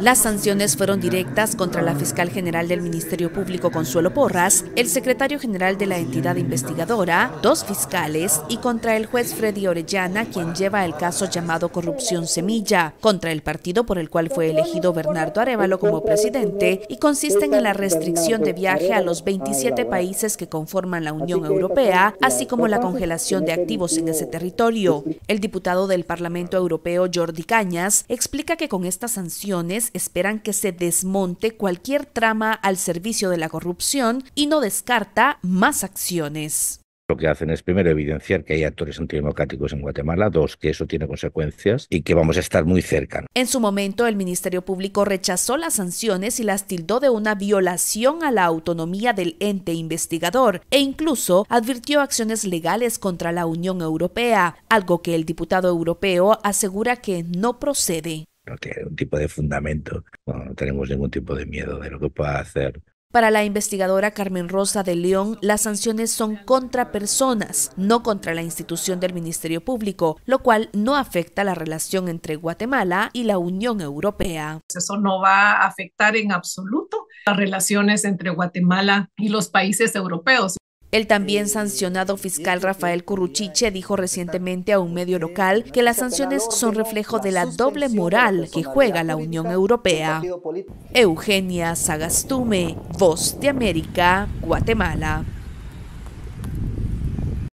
Las sanciones fueron directas contra la fiscal general del Ministerio Público, Consuelo Porras, el secretario general de la entidad investigadora, dos fiscales y contra el juez Freddy Orellana, quien lleva el caso llamado Corrupción Semilla, contra el partido por el cual fue elegido Bernardo Arévalo como presidente y consisten en la restricción de viaje a los 27 países que conforman la Unión Europea, así como la congelación de activos en ese territorio. El diputado del Parlamento Europeo, Jordi Cañas, explica que con estas sanciones esperan que se desmonte cualquier trama al servicio de la corrupción y no descarta más acciones. Lo que hacen es, primero, evidenciar que hay actores antidemocráticos en Guatemala, dos, que eso tiene consecuencias y que vamos a estar muy cerca, ¿no? En su momento, el Ministerio Público rechazó las sanciones y las tildó de una violación a la autonomía del ente investigador e incluso advirtió acciones legales contra la Unión Europea, algo que el diputado europeo asegura que no procede. No tiene un tipo de fundamento, bueno, no tenemos ningún tipo de miedo de lo que pueda hacer. Para la investigadora Carmen Rosa de León, las sanciones son contra personas, no contra la institución del Ministerio Público, lo cual no afecta la relación entre Guatemala y la Unión Europea. Eso no va a afectar en absoluto las relaciones entre Guatemala y los países europeos. El también sancionado fiscal Rafael Curruchiche dijo recientemente a un medio local que las sanciones son reflejo de la doble moral que juega la Unión Europea. Eugenia Sagastume, Voz de América, Guatemala.